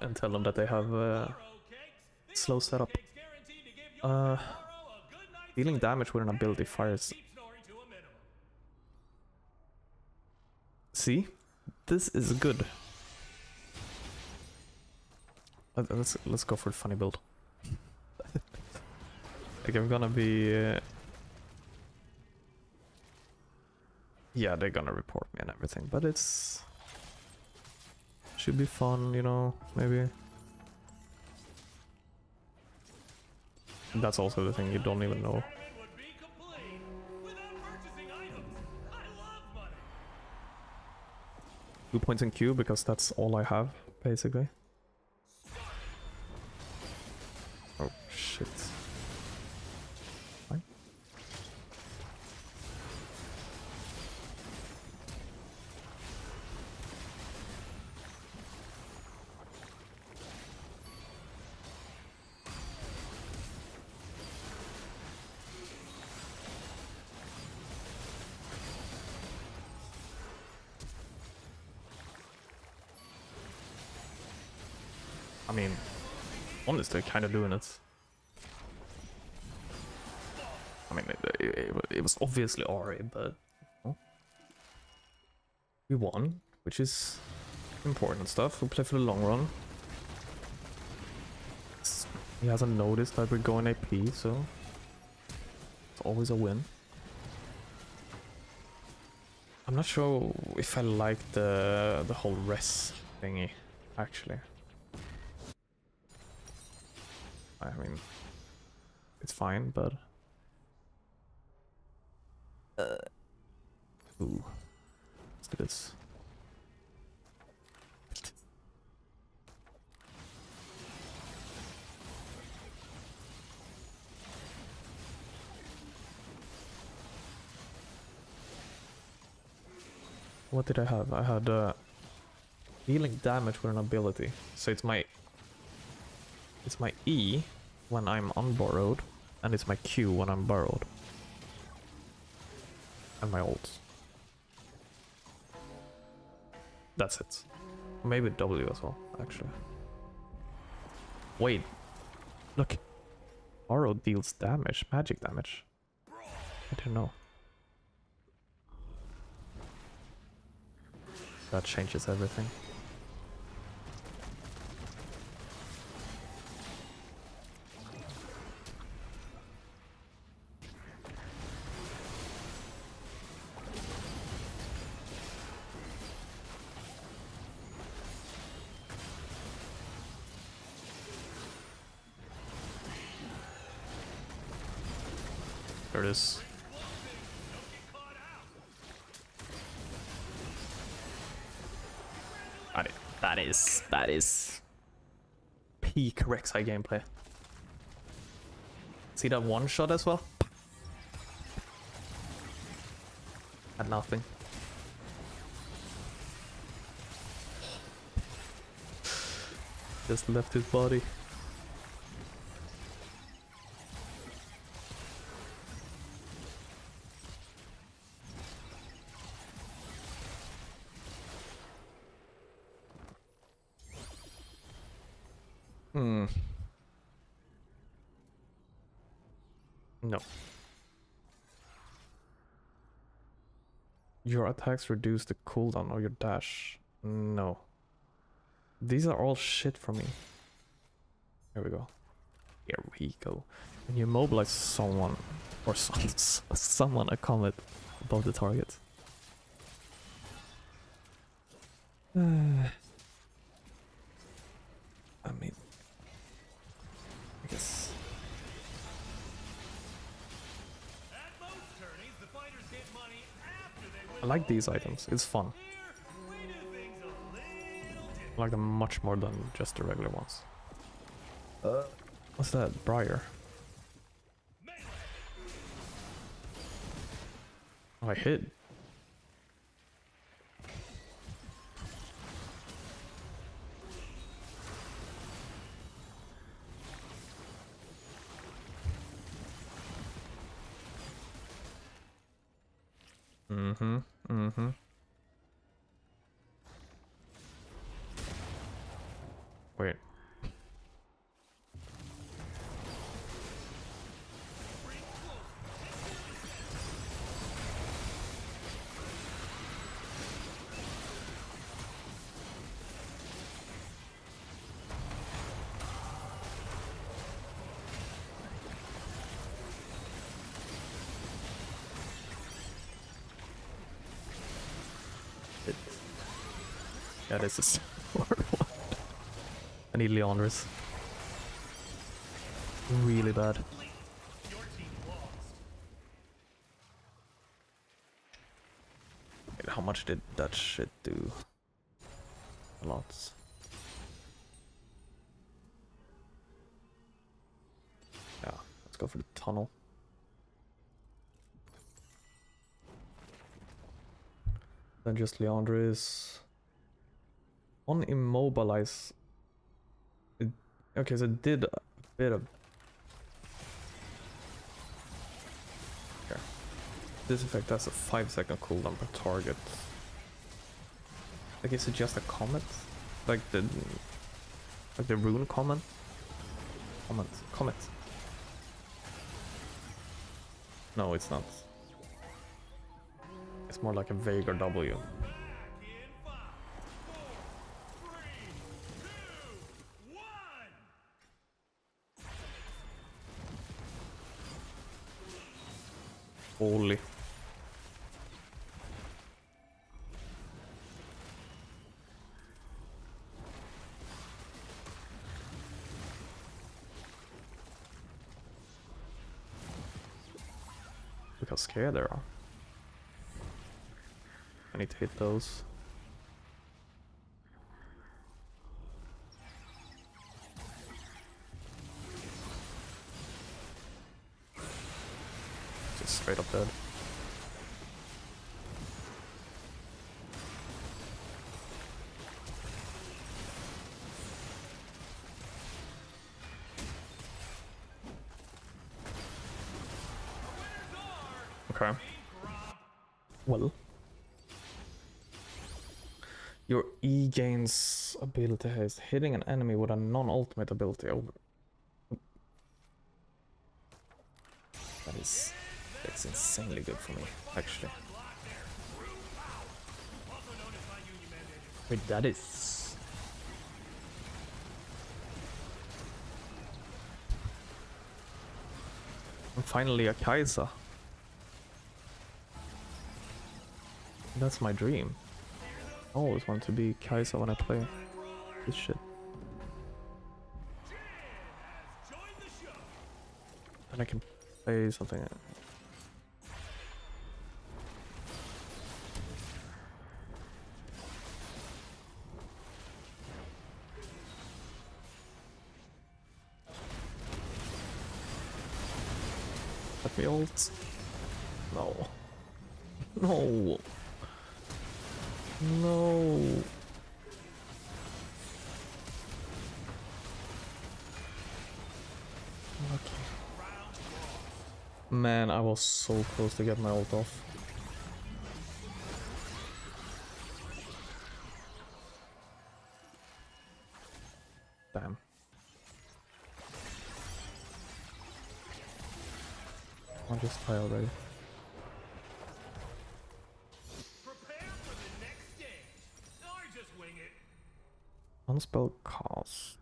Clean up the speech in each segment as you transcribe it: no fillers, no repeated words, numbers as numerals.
and tell them that they have slow setup. Dealing damage with an ability fires. See? This is good. Let's go for the funny build. Like, I'm gonna be... yeah, they're gonna report me and everything, but it's... should be fun, you know, maybe. And that's also the thing, you don't even know. Points in Q because that's all I have, basically. Oh shit. Fine. I mean, honestly, kind of doing it. I mean, it was obviously Ahri, but... well, we won, which is important stuff. We'll play for the long run. He hasn't noticed that we're going AP, so... it's always a win. I'm not sure if I like the whole rest thingy, actually. I mean, it's fine, but... ooh. Let's do this. What did I have? I had healing damage with an ability. So it's my E when I'm unborrowed, and it's my Q when I'm borrowed. And my ults. That's it. Maybe W as well, actually. Wait. Look. Borrowed deals damage, magic damage. I don't know. That changes everything. There it is. That is peak Rek'Sai gameplay. See that one shot as well? Had nothing. Just left his body. No. Your attacks reduce the cooldown of your dash. No. These are all shit for me. Here we go. Here we go. When you mobilize someone, or someone, a comet above the target. I mean... I guess... I like these items, it's fun. I like them much more than just the regular ones. What's that? Briar. Oh, I hit. Wait. That is a hard one. I need Leandris. Really bad. Wait, how much did that shit do? Lots. Yeah, let's go for the tunnel. Then just Leandris. On immobilize. It, okay, so it did a bit of. Okay. This effect has a 5-second cooldown per target. Like, is it just a comment? Like the rune comment? Comment. No, it's not. It's more like a Vagor W. Holy. Look how scared they are. I need to hit those. Straight up dead. Okay. Well. Your E gains ability is hitting an enemy with a non-ultimate ability over. That is... That's insanely good for me, actually. Wait, that is... And finally a Kai'Sa. That's my dream. I always wanted to be Kai'Sa when I play this shit. And I can play something... Let me ult. No. No. No. Okay. Man, I was so close to get my ult off. Damn. I'll just play already. Prepare for the next stage, or just wing it. Unspelled cause.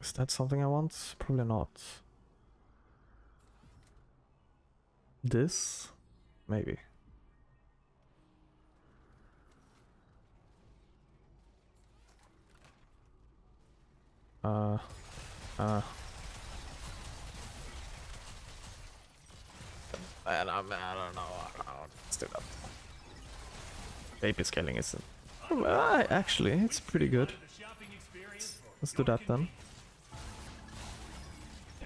Is that something I want? Probably not. This? Maybe. Man, I don't know. Let's do that. Baby scaling isn't. Actually, it's pretty good. Let's do that then.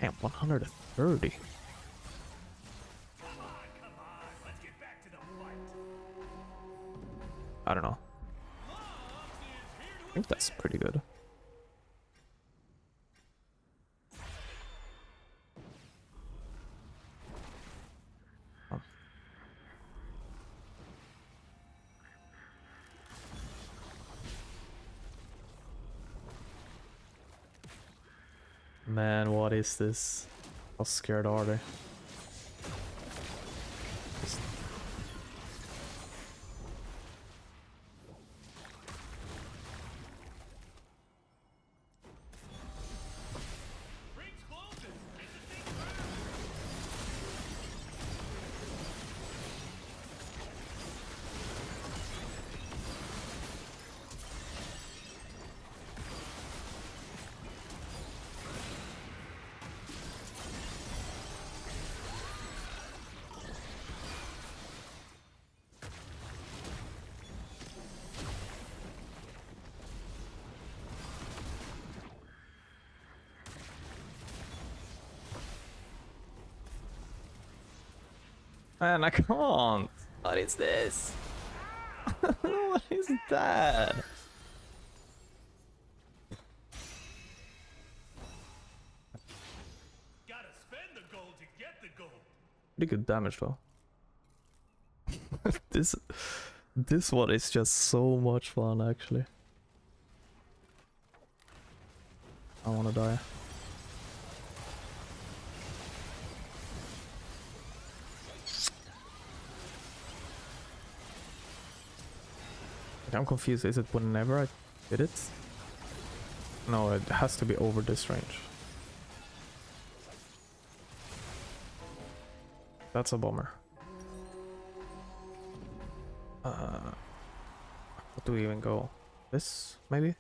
Damn, 130. I don't know. I think that's pretty good. Man, what is this? How scared are they? Man, I can't. What is this? What is that? Gotta spend the gold to get the gold. Pretty good damage though. This one is just so much fun actually. I wanna die. I'm confused, is it whenever I did it? No, it has to be over this range. That's a bummer. What do we even go? This, maybe?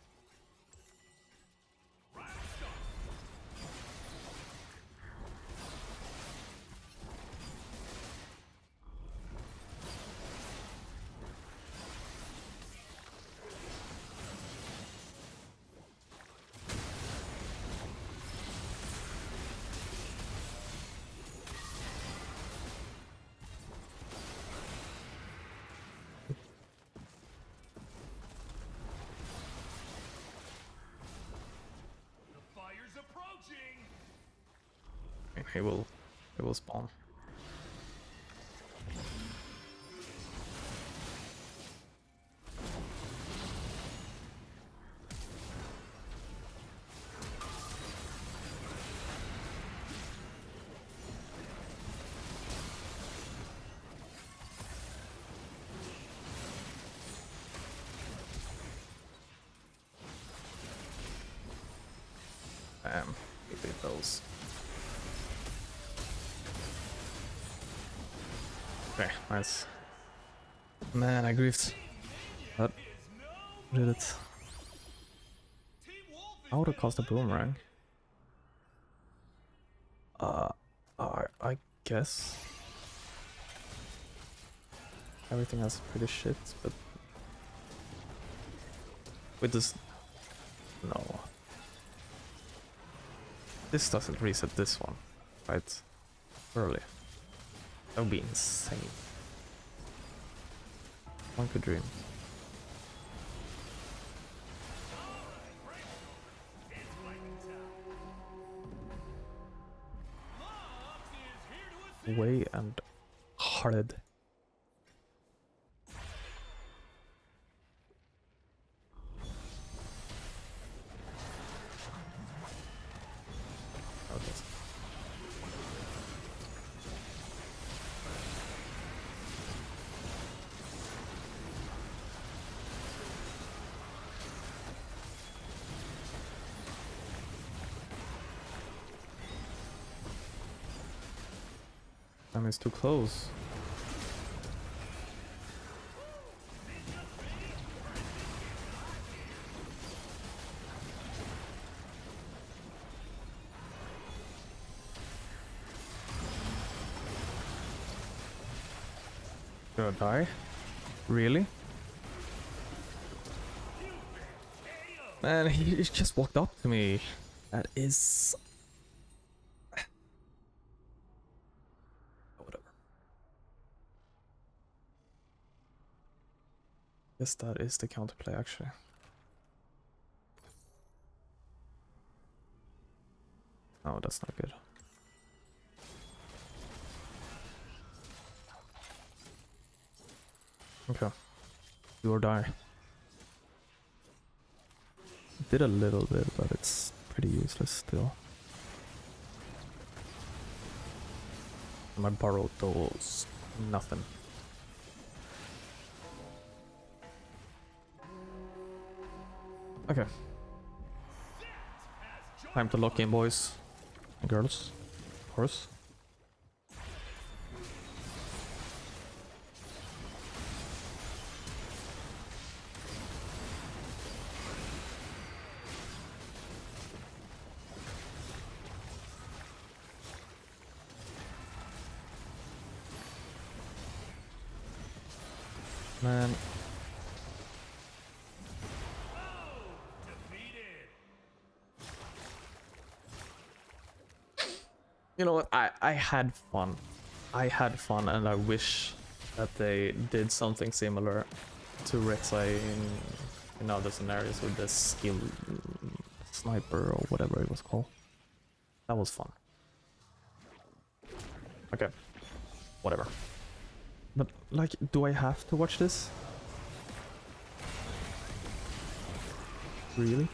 It will spawn. We did those. Okay, nice. Man, I griefed. That did it. I would have cost a boomerang. I guess. Everything else is pretty shit, but... with this... no. This doesn't reset this one, right? Early. That would be insane. One could dream. Way and hard. It's too close. Gonna die? Really? Man, he just walked up to me. That is... yes, that is the counterplay actually. Oh, that's not good. Okay. Do or die. Did a little bit, but it's pretty useless still. my borrowed tools, nothing. Okay. Time to lock in, boys and girls, of course. Man. You know what, I had fun. I had fun, and I wish that they did something similar to Rek'Sai in other scenarios with the skill sniper or whatever it was called. That was fun. Okay, whatever. But, like, do I have to watch this? Really?